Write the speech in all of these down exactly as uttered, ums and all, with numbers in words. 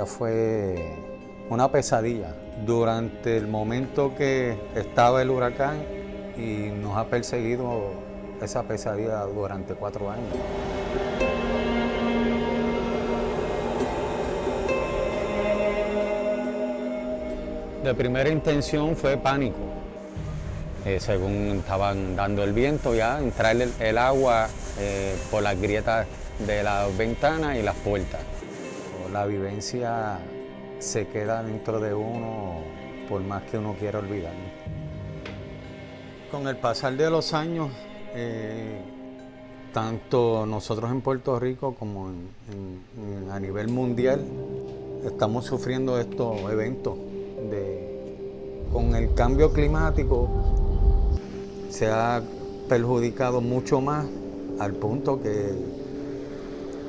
ella fue una pesadilla. Durante el momento que estaba el huracán, y nos ha perseguido esa pesadilla durante cuatro años. De primera intención fue pánico. Eh, según estaban dando el viento ya, entrar el, el agua eh, por las grietas de las ventanas y las puertas. La vivencia se queda dentro de uno por más que uno quiera olvidar. Con el pasar de los años, eh, tanto nosotros en Puerto Rico como en, en, en, a nivel mundial, estamos sufriendo estos eventos. De, con el cambio climático se ha perjudicado mucho más, al punto que,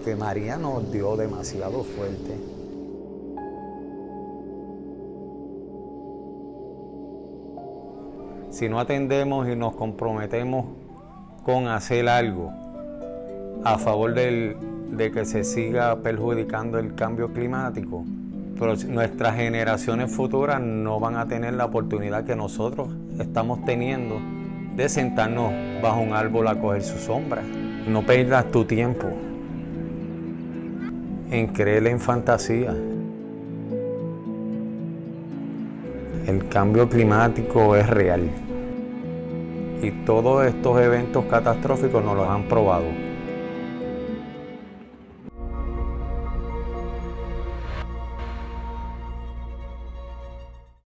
que María nos dio demasiado fuerte. Si no atendemos y nos comprometemos con hacer algo a favor del, de que se siga perjudicando el cambio climático, pero nuestras generaciones futuras no van a tener la oportunidad que nosotros estamos teniendo de sentarnos bajo un árbol a coger su sombra. No pierdas tu tiempo en creer en fantasía. El cambio climático es real y todos estos eventos catastróficos nos los han probado.